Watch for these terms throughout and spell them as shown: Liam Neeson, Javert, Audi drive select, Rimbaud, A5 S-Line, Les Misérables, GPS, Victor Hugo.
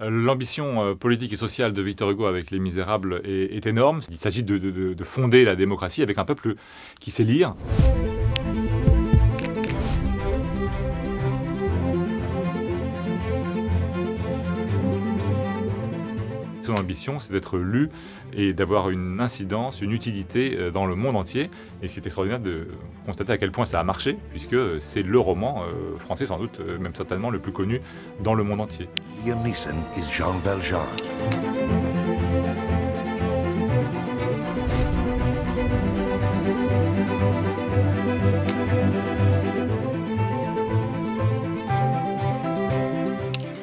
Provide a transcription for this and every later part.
L'ambition politique et sociale de Victor Hugo avec Les Misérables est énorme. Il s'agit de fonder la démocratie avec un peuple qui sait lire. Son ambition, c'est d'être lu et d'avoir une incidence, une utilité dans le monde entier. Et c'est extraordinaire de constater à quel point ça a marché, puisque c'est le roman français, sans doute, même certainement le plus connu dans le monde entier. Liam Neeson is Jean Valjean.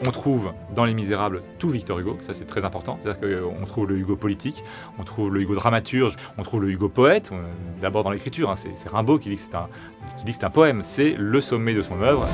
On trouve dans Les Misérables tout Victor Hugo, ça c'est très important, c'est-à-dire qu'on trouve le Hugo politique, on trouve le Hugo dramaturge, on trouve le Hugo poète, d'abord dans l'écriture, hein, c'est Rimbaud qui dit que c'est un poème, c'est le sommet de son œuvre.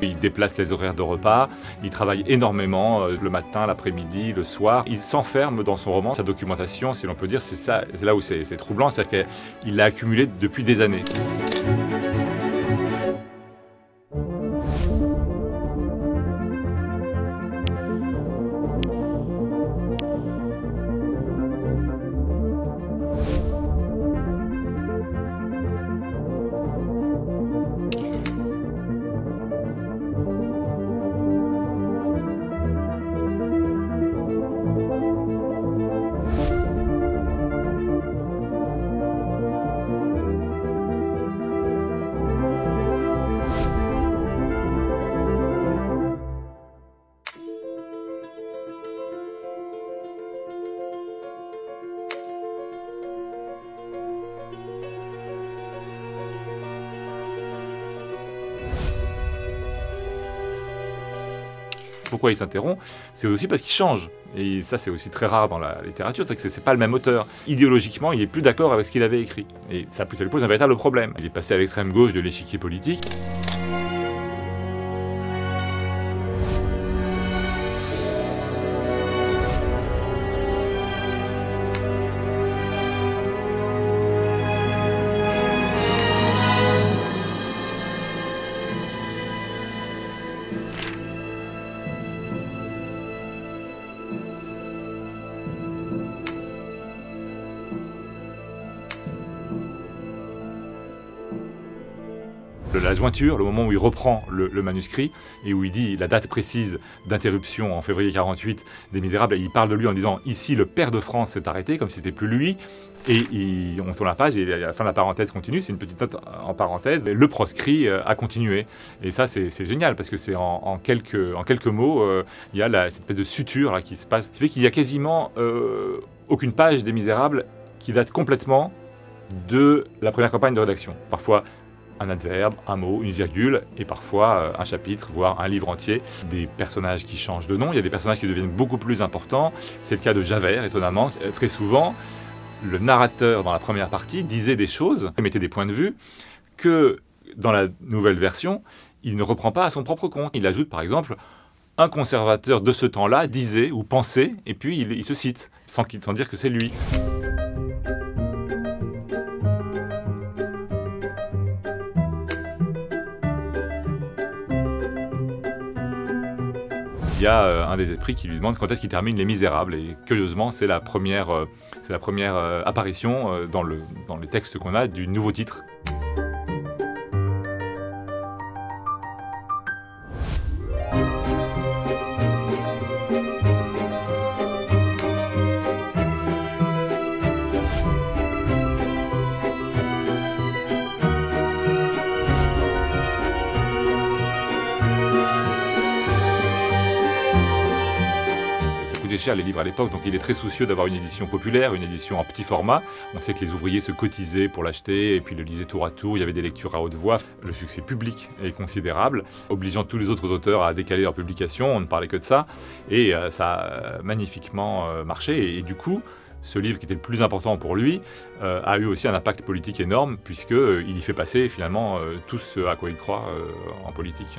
Il déplace les horaires de repas, il travaille énormément le matin, l'après-midi, le soir. Il s'enferme dans son roman, sa documentation, si l'on peut dire, c'est là où c'est troublant, c'est-à-dire qu'il l'a accumulé depuis des années. Pourquoi il s'interrompt? C'est aussi parce qu'il change. Et ça, c'est aussi très rare dans la littérature, c'est que c'est pas le même auteur. Idéologiquement, il n'est plus d'accord avec ce qu'il avait écrit. Et ça lui pose un véritable problème. Il est passé à l'extrême gauche de l'échiquier politique. La jointure, le moment où il reprend le manuscrit et où il dit la date précise d'interruption en février 48 des Misérables, et il parle de lui en disant « Ici, le père de France s'est arrêté », comme si c'était plus lui. Et on tourne la page et à la fin de la parenthèse continue, c'est une petite note en parenthèse, le proscrit a continué. Et ça, c'est génial parce que c'est en quelques mots, il y a cette espèce de suture là qui se passe. Ça fait qu'il y a quasiment aucune page des Misérables qui date complètement de la première campagne de rédaction. Parfois, un adverbe, un mot, une virgule, et parfois un chapitre, voire un livre entier. Des personnages qui changent de nom, il y a des personnages qui deviennent beaucoup plus importants. C'est le cas de Javert, étonnamment. Très souvent, le narrateur, dans la première partie, disait des choses, mettait des points de vue, que dans la nouvelle version, il ne reprend pas à son propre compte. Il ajoute, par exemple, « Un conservateur de ce temps-là disait ou pensait », et puis il se cite, sans dire que c'est lui. Il y a un des esprits qui lui demande quand est-ce qu'il termine Les Misérables. Et curieusement, c'est la première apparition dans les textes qu'on a du nouveau titre. coûtaient cher les livres à l'époque, donc il est très soucieux d'avoir une édition populaire, une édition en petit format. On sait que les ouvriers se cotisaient pour l'acheter et puis le lisaient tour à tour, il y avait des lectures à haute voix. Le succès public est considérable, obligeant tous les autres auteurs à décaler leur publication, on ne parlait que de ça, et ça a magnifiquement marché, et du coup, ce livre qui était le plus important pour lui a eu aussi un impact politique énorme puisqu'il y fait passer finalement tout ce à quoi il croit en politique.